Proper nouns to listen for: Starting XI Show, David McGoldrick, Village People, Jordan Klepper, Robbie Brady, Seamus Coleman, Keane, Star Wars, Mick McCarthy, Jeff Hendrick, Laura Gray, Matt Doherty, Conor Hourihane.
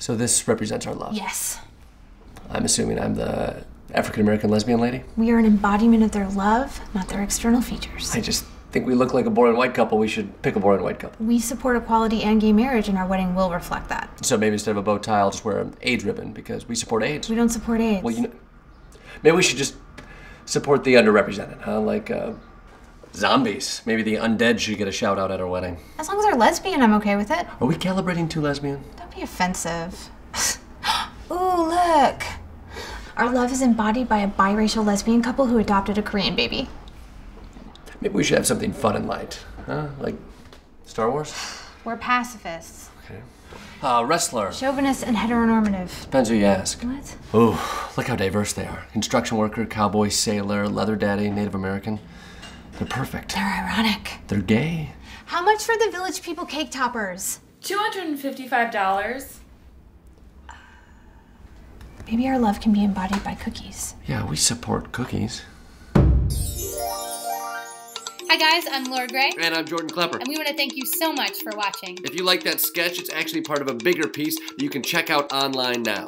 So this represents our love. Yes. I'm assuming I'm the African-American lesbian lady? We are an embodiment of their love, not their external features. I just think we look like a boring white couple. We should pick a boring white couple. We support equality and gay marriage, and our wedding will reflect that. So maybe instead of a bow tie, I'll just wear an AIDS ribbon, because we support AIDS. We don't support AIDS. Well, you know, maybe we should just support the underrepresented, huh? Like zombies. Maybe the undead should get a shout out at our wedding. As long as they're lesbian, I'm okay with it. Are we calibrating to lesbian? Don't be offensive. Ooh, look. Our love is embodied by a biracial lesbian couple who adopted a Korean baby. Maybe we should have something fun and light, huh? Like Star Wars? We're pacifists. Okay. Wrestler. Chauvinist and heteronormative. Depends who you ask. What? Oh, look how diverse they are. Construction worker, cowboy, sailor, leather daddy, Native American. They're perfect. They're ironic. They're gay. How much for the Village People cake toppers? $255. Maybe our love can be embodied by cookies. Yeah, we support cookies. Hi guys, I'm Laura Gray. And I'm Jordan Klepper. And we want to thank you so much for watching. If you like that sketch, it's actually part of a bigger piece that you can check out online now.